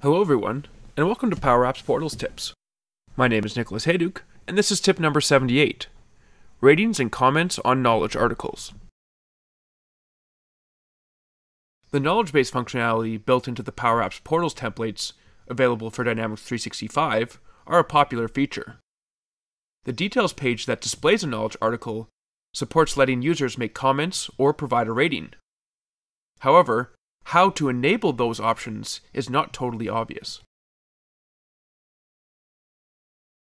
Hello everyone, and welcome to PowerApps Portals Tips. My name is Nicholas Heyduke, and this is tip number 78, Ratings and Comments on Knowledge Articles. The knowledge base functionality built into the PowerApps Portals templates available for Dynamics 365 are a popular feature. The details page that displays a knowledge article supports letting users make comments or provide a rating. However, how to enable those options is not totally obvious.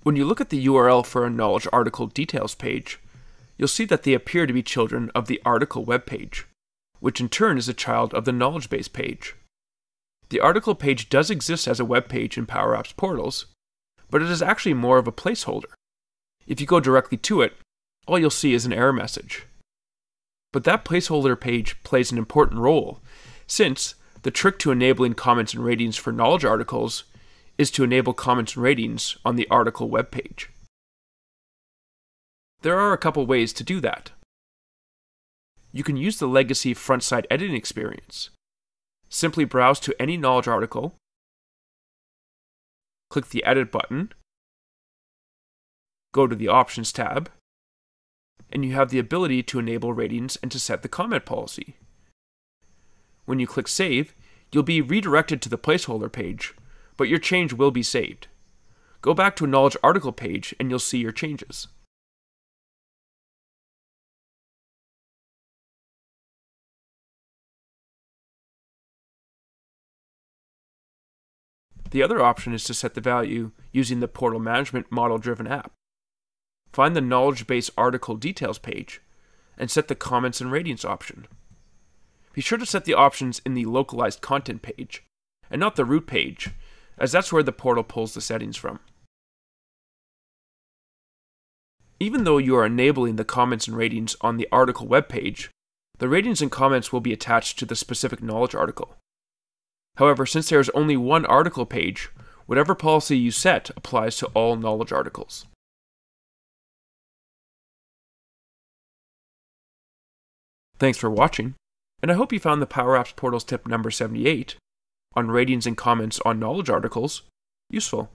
When you look at the URL for a knowledge article details page, you'll see that they appear to be children of the article webpage, which in turn is a child of the knowledge base page. The article page does exist as a webpage in PowerApps Portals, but it is actually more of a placeholder. If you go directly to it, all you'll see is an error message. But that placeholder page plays an important role, since the trick to enabling comments and ratings for knowledge articles is to enable comments and ratings on the article webpage. There are a couple ways to do that. You can use the legacy front-side editing experience. Simply browse to any knowledge article, click the Edit button, go to the Options tab, and you have the ability to enable ratings and to set the comment policy. When you click Save, you'll be redirected to the placeholder page, but your change will be saved. Go back to a knowledge article page and you'll see your changes. The other option is to set the value using the Portal Management Model-driven app. Find the Knowledge Base Article Details page and set the Comments and Ratings option. Be sure to set the options in the localized content page, and not the root page, as that's where the portal pulls the settings from. Even though you are enabling the comments and ratings on the article webpage, the ratings and comments will be attached to the specific knowledge article. However, since there is only one article page, whatever policy you set applies to all knowledge articles. Thanks for watching. And I hope you found the PowerApps Portals tip number 78 on ratings and comments on knowledge articles useful.